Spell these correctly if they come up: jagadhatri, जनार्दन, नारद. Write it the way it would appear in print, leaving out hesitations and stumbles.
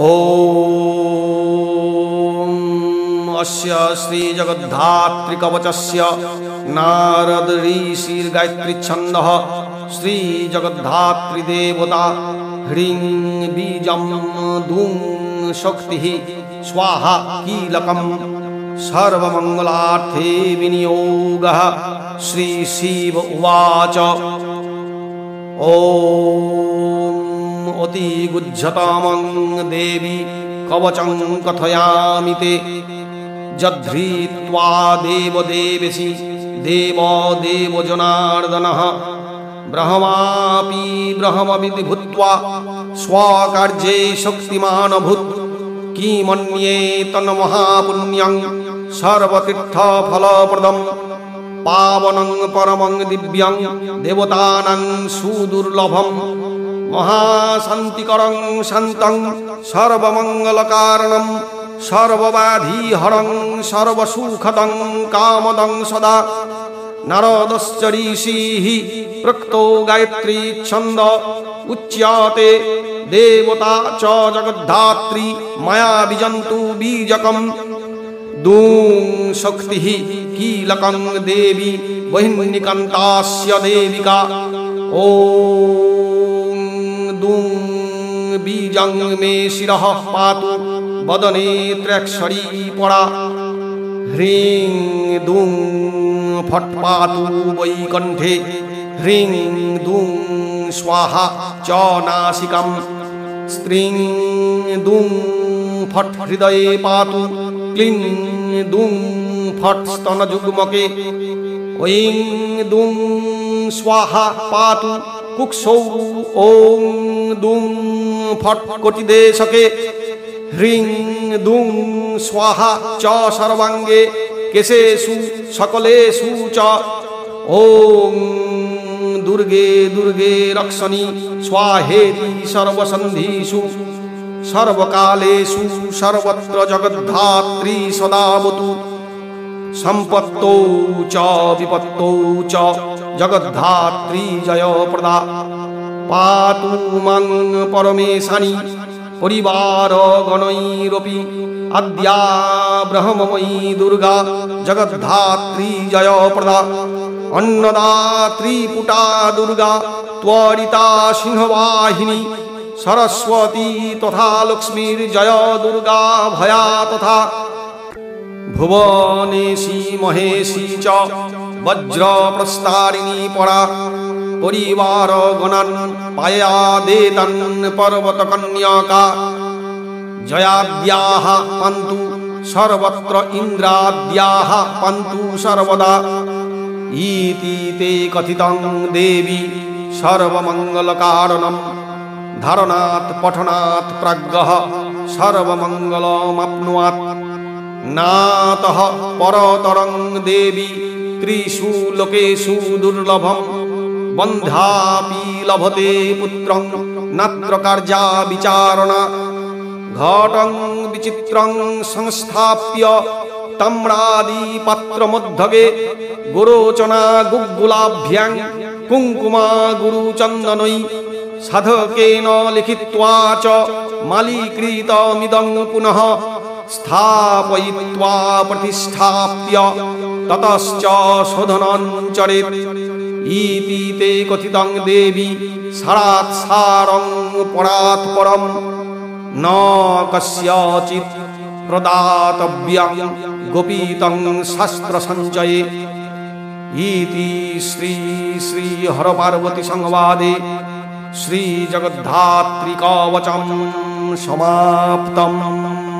ओम अस्य श्री जगद्धात्री कवचस्य नारद ऋषि गायत्री छंदः श्री जगद्धात्री देवता ह्रीं बीजं धूं शक्तिः स्वाहा कीलकं सर्वमंगलार्थे विनियोगः। श्री शिव उवाच ओम अति गुज्जतामं देवी कवचं कथयामि ते जद्धृत्वा देवदेवसी देवदेव जनार्दनः ब्रह्मापि ब्रह्ममिति भूत्वा स्वकार्ये शक्तिमान भूत् किमन्ये तन्महापुण्यं सर्वतीर्थफलप्रदं पावनं परमं दिव्यं देवतानां सुदुर्लभं महाशान्तिकरं शान्तं सर्वमङ्गलकारणं सर्वबाधिहरं सर्वसुखदं कामदं सदा। नारदश्च ऋषिः प्रोक्तो गायत्री छन्द उच्यते देवता च जगद्धात्री मया विजन्तु बीजकं दूं शक्तिः कीलकं देवी बहिर्निकण्ठास्य देविका ॐ दूं बीजं मे शिरः पातु वदने त्र्यक्षरी परा ह्रीं दूं फट् पातु वै कण्ठे ह्रीं दूं स्वाहा च नासिकं स्त्रीं दूं फट् हृदये पातु क्लीं दूं फट् स्तनजुग्मके ऐं दूं स्वाहा पातु कुक्षौ ॐ दूं फट् कोटिदेशके ह्रीं दूं स्वाहा च सर्वाङ्गे केशेषु सकलेषु च ॐ दुर्गे दुर्गे रक्षसि स्वाहेति सर्वसन्धिषु सर्वकालेषु सर्वत्र जगद्धात्री सदावतु। सम्पत्तौ च विपत्तौ च जगद्धात्री जयप्रदा पातु मां परमेशानि परिवारगणैरपि अद्या ब्रह्ममयी दुर्गा जगद्धात्री जयप्रदा अन्नदात्री पुटा दुर्गा त्वरिता सिंहवाहिनी सरस्वती तथा लक्ष्मीर्जय दुर्गा भया तथा भुवनेशी महेशी च वज्रप्रस्तारिणी परा परिवारगणन् पाया देतन् पर्वतकन्याका जयाद्याः पन्तु सर्वत्र इन्द्राद्याः पन्तु सर्वदा इति ते कथितं देवी सर्वमङ्गलकारणं धारणात् पठनात् प्राज्ञः सर्वमङ्गलमाप्नुयात्। नातः परतरं देवी त्रिषु लोकेषु दुर्लभं बन्धापि लभते पुत्रं नात्र कार्या विचारणा घटं विचित्रं संस्थाप्य तम्रादिपात्रमध्यगे गुरोचना गुग्गुलाभ्यां कुङ्कुमा गुरुचन्दनै साधकेन लिखित्वा च मालीकृतमिदं पुनः स्थापयित्वा प्रतिष्ठाप्य ततश्च शोधनं चरेत् इति ते कथितं देवी सारात्सारं परात् परम् न कस्यचित् प्रदातव्यं गोपीतं शास्त्रसञ्चये। इति श्री श्री हरपार्वती संवादे श्री जगद्धात्री कवचं समाप्तम्।